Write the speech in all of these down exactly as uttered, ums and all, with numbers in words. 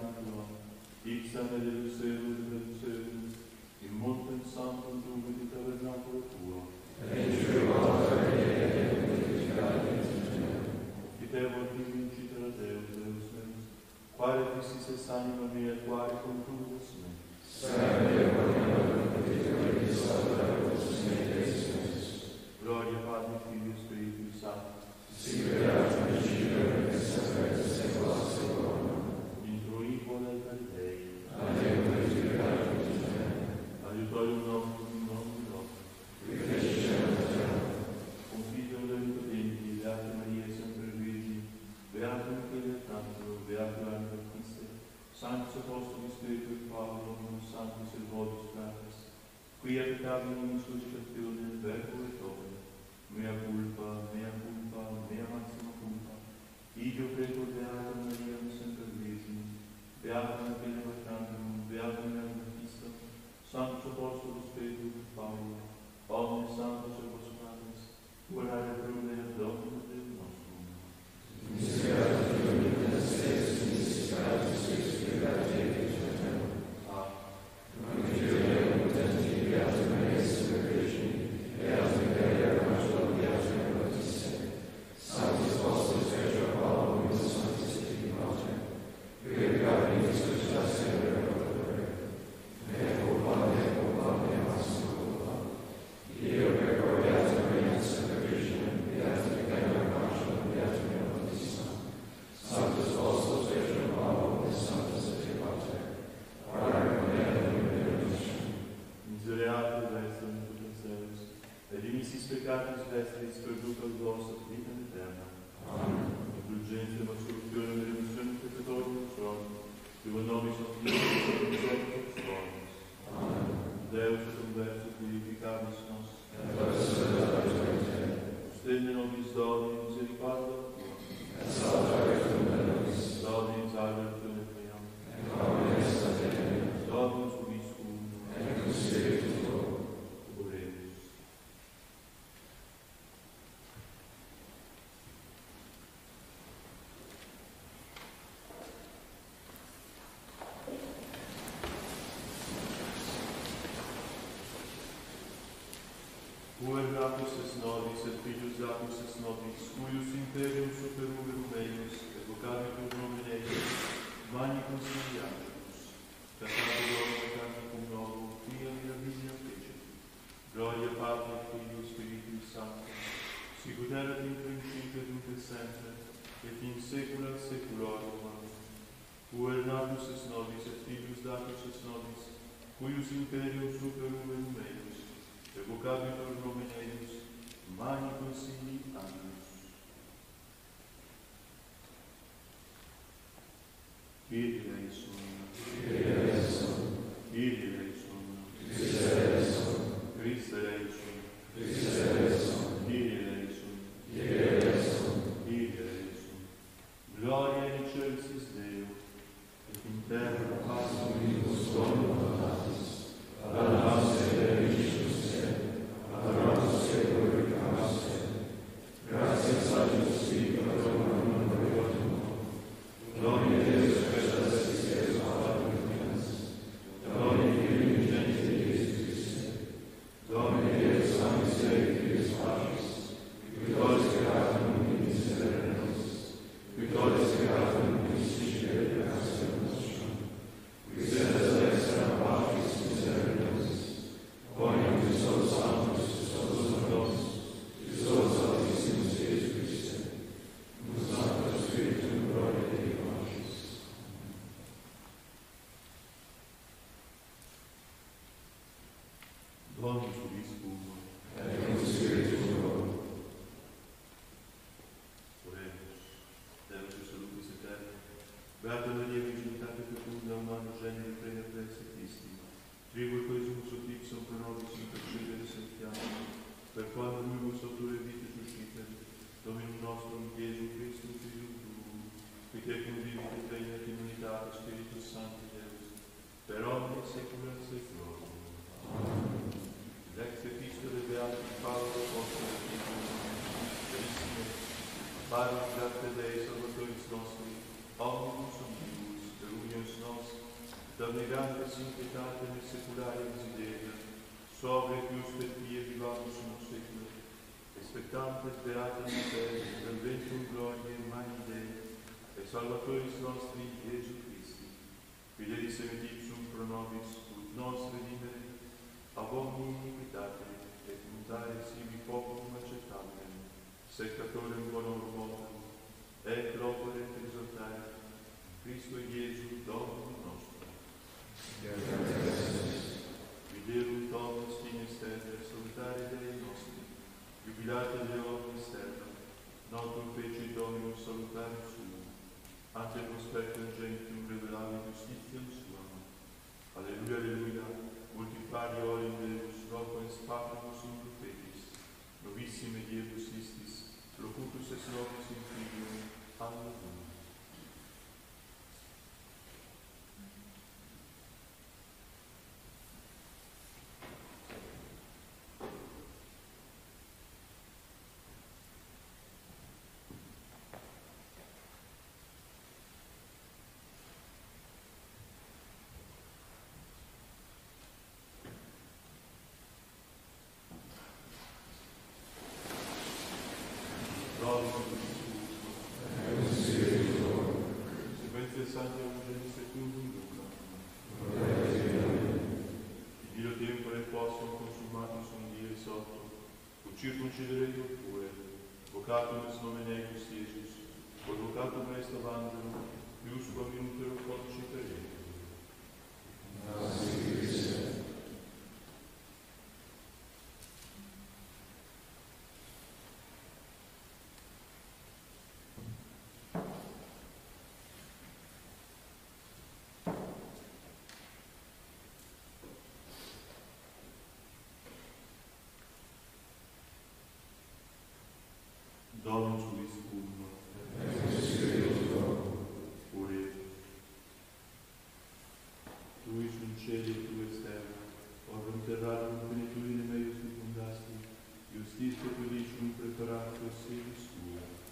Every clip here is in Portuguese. Domnului, ipsa Deluxelui Deluxelui, in multum sanctum dum in tabernaculo tuo. Recipe vostra Deo, multiplicare in Deo. Fidemo ad vincitera Deo, Deus meus, quare fixisses anima mea, quare contundas me. Sempre onorem multiplicare in salvatus meis meis. Gloria Patri, Filii, Spiritus Sancti. Si creat principio et semper et saecula saeculorum. Introibo nel Dei. Adeo multiplicare in Deo. Adiutorium nostrum in nomine nostrum. Qui crescem et geniam. Confido nel potenti, Beata Maria sempre Virgine, Beata Michele Arcangelo, Beata Maria Baptiste, Sanctus Apostoli Spiritus Paulo, Dominus Sanctus et Votus Fratres, qui abitabili in successione verbum et opere, mea culpa, mea culpa, mea maxima culpa, Idio prego Beata Maria sempre Virgine, Beata Michele Arcangelo, Beata Maria Baptista, Sanctus Apostoli Spiritus Paulo, Omne Sanctus et Votus Fratres, orare pro mea Dominus Deus nostrum. Misericors Domine Seus, misericors Seus, misericors Paris, Date Dei, Salvatoris nostri, omnibus omnibus, per unione da negata sempitata nel seculare desiderio, sovra e più spettia vivato sono secolo, e spettante sperata in te, del vento in gloria e mani Dei, e salvatoris nostri Gesù Cristi, fidelis et ipsum pro nobis, ut nos redimere, ab omni iniquitate, et mutare sibi populum accettamen, seccatorem bonorum omnem, et robore et risortare, Cristo Gesù, Domino nostro. Viderum Dominus Ministere, salutare Dei nostri, jubilate Deo Ministero, notum feci Dominus salutare suo, ante prospectum gentium revelare justitiam suam. Alleluia, alleluia, multipari olim Deus, loquens patibus in profetis, novissime Diebus istis, locutus es nobis in Filium, Alleluia. Circonciderete oppure, vocatum est nomine eius Iesus, quod vocatum est evangelum, ius quam inutero conciterete. Dominus Viscum, et Spiritu Tuo, Tuis in Celi et Tuis terra, orum terrarum plenitudine meius fecundasti, iustitia Tuicium praetoriatur sedemus Tua.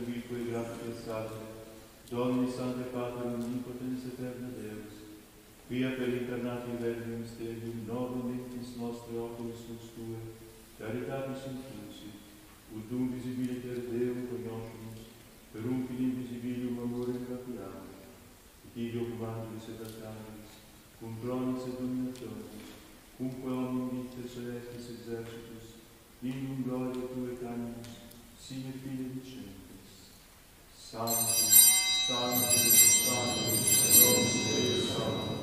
Duminicul e grație sale. Doamne, Sfânte Pater, Omnipotens, Eternă Deus, Quia per internati verbi mysterium novum victis nostre oculis lux Tue, caritatis inclusi, ut dum visibile per Deo conoscimus, per un fine invisibilium amorem capirame, et ibi ocumantis et arcanis, cum tronis et dominationis, cumque omnium vitae celestis exercitus, in gloria Tue canimus, sine fine vicentis. Sancti, Sancti, Sancti, Sancti, Sancti,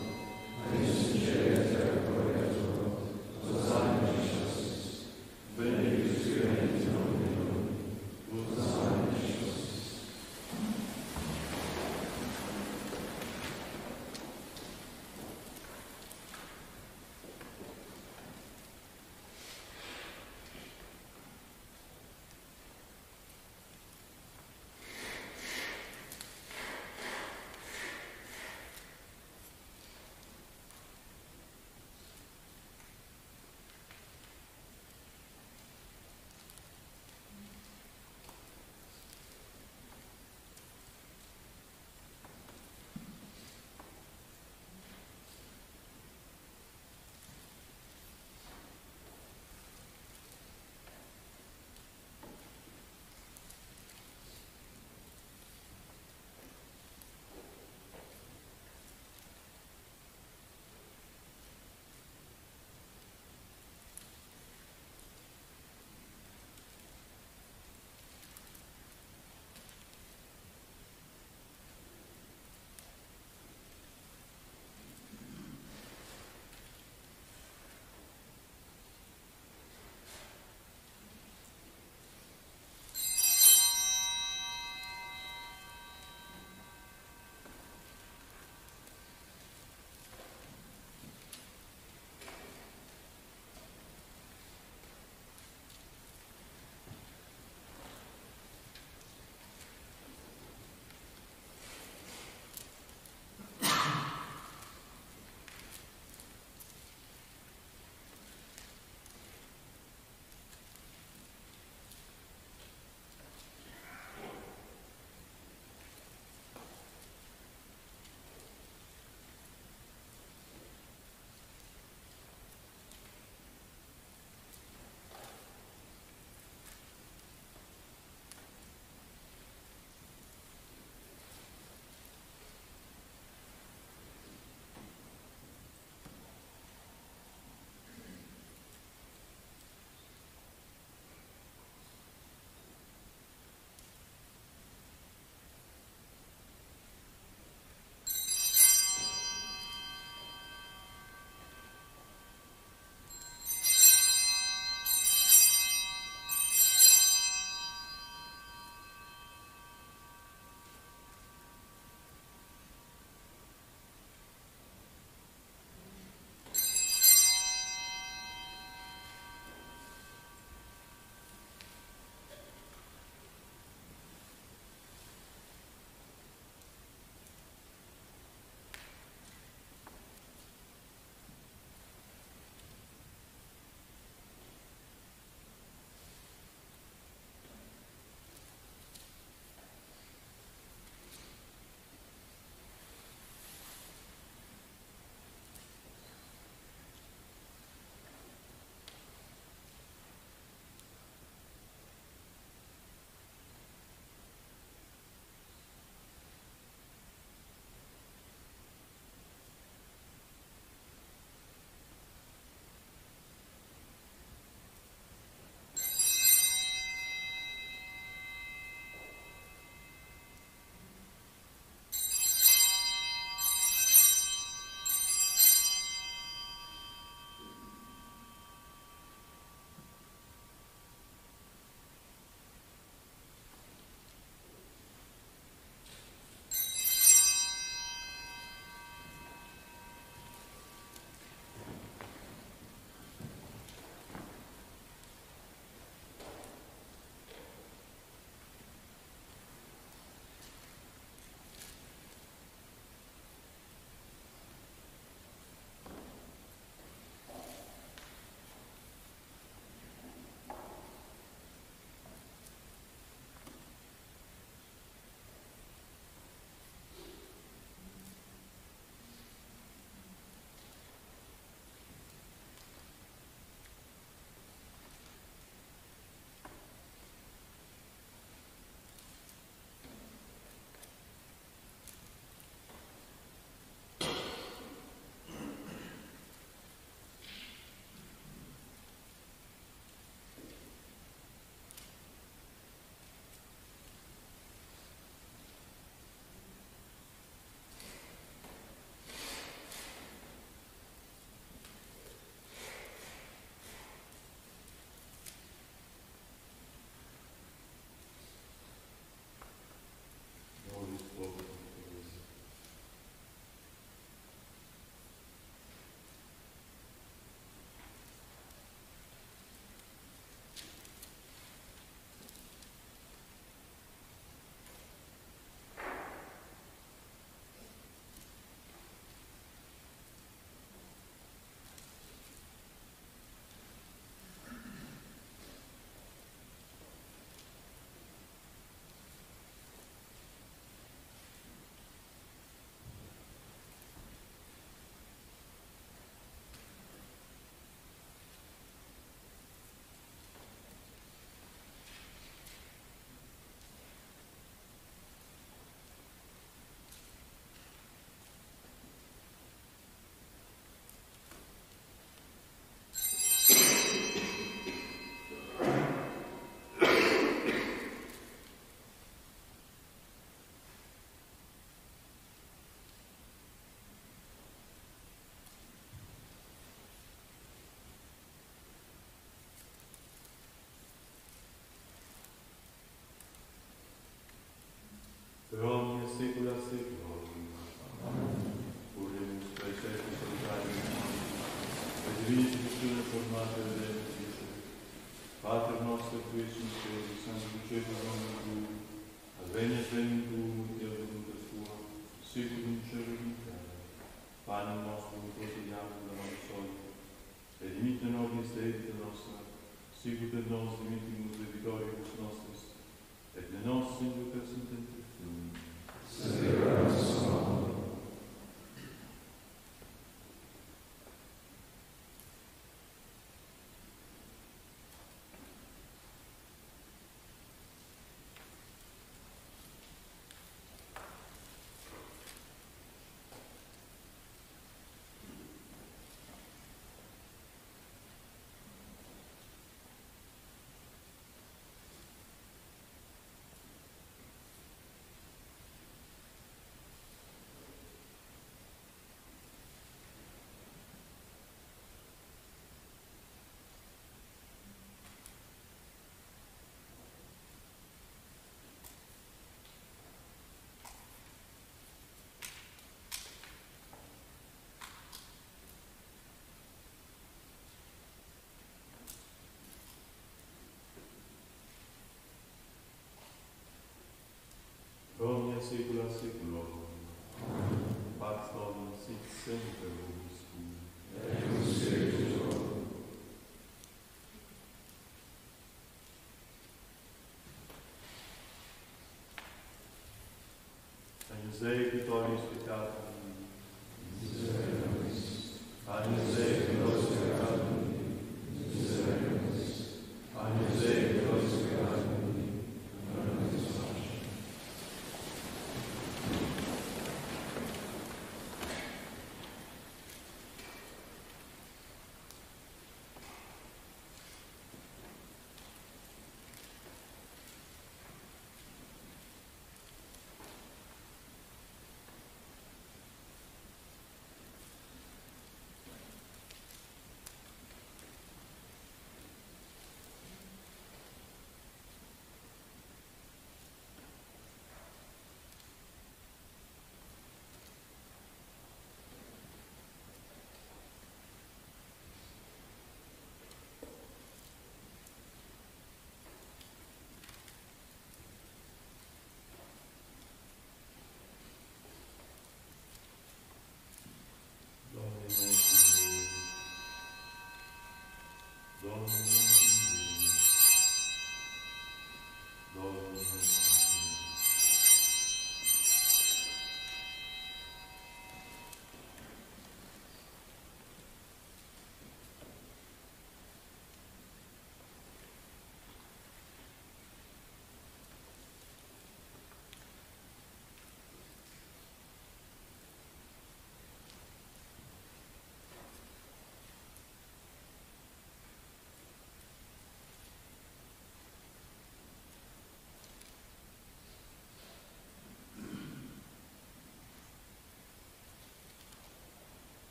Ровне сикуля сикула. Уже не встречает сантарий. Подвижите сына формата десятицы. Патер носа твичный через санкучетом. Avvenia plenitum Deus tua, sicurum cerum in terra. Panem nostrum quotidianum da nobis hodie, et dimitte nobis debita nostra, sicut et nos dimittimus debitoribus nostris, et ne nos inducas in tentationem, sed libera nos a malo. Omnia secula seculorum. Pax omnia sit semper vobis cum. Et cum spiritu tuo. Agnus Dei victorius peccatum mihi. Miserere nobis. Agnus Dei victorius peccatum mihi. Miserere nobis. Agnus Dei victorius peccatum mihi.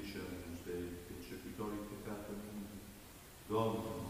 Challenge Day, Percepitori Peccato Mundi, Domino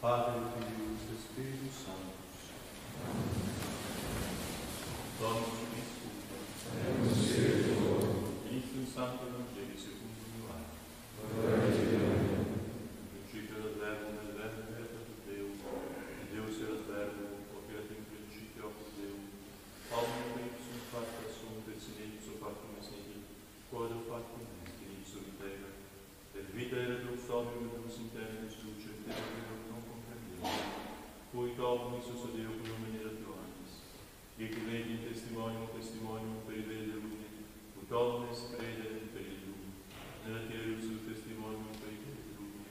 Padre, Figlio e Spirito Santo. Domino ci disculpa. Inizio il Santo Evangelio secondo Giovanni. In principio era il Verbo, nel Verbo era tutto Deo, e Deo era il Verbo, creato in principio con Deo. Omnium ipsum facta sunt, et sine ipsum factum est nihil, quod factum est in ipsum integra. Et vita erutus omnium et in terris luce, et erutus non comprendeva. Cui domini sussodeo cum nominera Troanis. Iec vedi testimonium testimonium per vede lumine, ut omnes credere per il lume. Nella terris ut testimonium per il lume.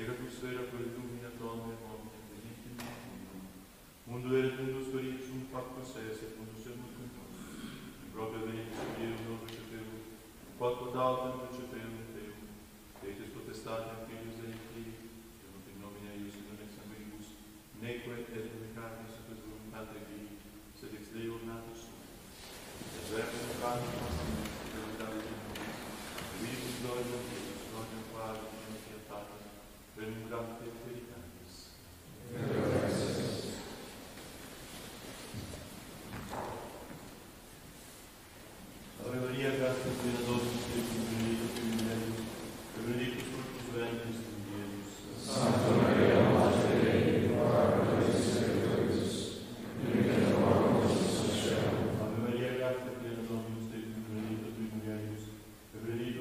Erutus vera quel luminat omnem omnem benedictum mundum. Mundo erutus origine factus est, et mundus erutus nos. In propria venitus Deo non recepevum, quod quod autem recepevum Deum. Deus potestatem filius Dei Filii, venut in nomine eius et non ex sanguinibus, neque et non in carne super voluntate Dei, sed ex Deo natus sum. Et verbum incarnum nostrum, et veritate in nobis, vivus gloriam Deus, gloriam Quae omnes fiatatem, regnum gratiae et veritatis. Gracias. Ave Maria, gratia plena Dominus tecum, benedicta tu in mulieribus, et benedictus fructus ventris tui, Iesus. Sancta Maria, Mater Dei, ora pro nobis peccatoribus, nunc et in hora mortis nostre. Ave Maria, gratia plena Dominus tecum, benedicta tu in mulieribus,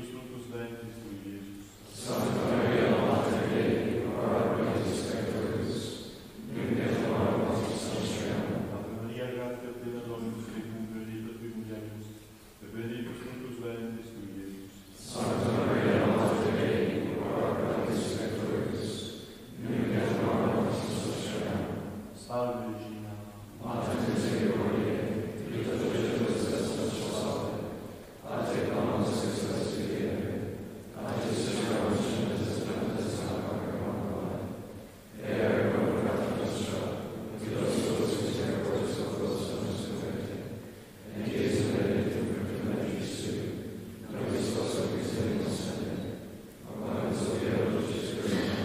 et benedictus fructus ventris tui, Iesus. Sancta Maria, Mater Dei, ora pro nobis peccatoribus, nunc et in hora mortis nostre. Ave Maria, gratia plena Dominus tecum, benedicta tu in mulieribus, et benedictus fructus ventris tui, Iesus. Sancta Maria, Mater Dei, ora pro nobis peccatoribus, nunc et in hora mortis nostre. Salve Regina, Mater Misericordiae, vita Deus et nostra salve. Ate clamas Christus vivere, ate superabundas esperantes salvare mortale. Ea reconocata nostra, di los tuos misericordios sopros nos converte. En Jesu benedictum fructum ventris tui, nobis vos miserere sane. Amen. Sophia Lucis Christi.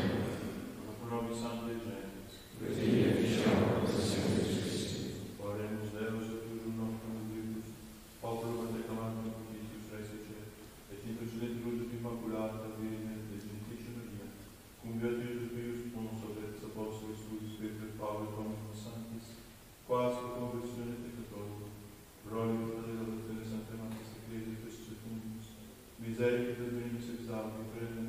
Promis ante Genes. Vedi et diciamo a Signore Cristo. Oremus Deus et tuum nostrum Deus, oculum et declamantum Christus resurrectio, et intercedent immaculata Virgine et gentilis Maria, cum beatus Deus consolens apostoli suis per Paulus hominum sanctis, quas pro conversione peccatorum, gloriam Dei Santa Maria Ecclesiae Christus, misericordiae Dei nostri salvi,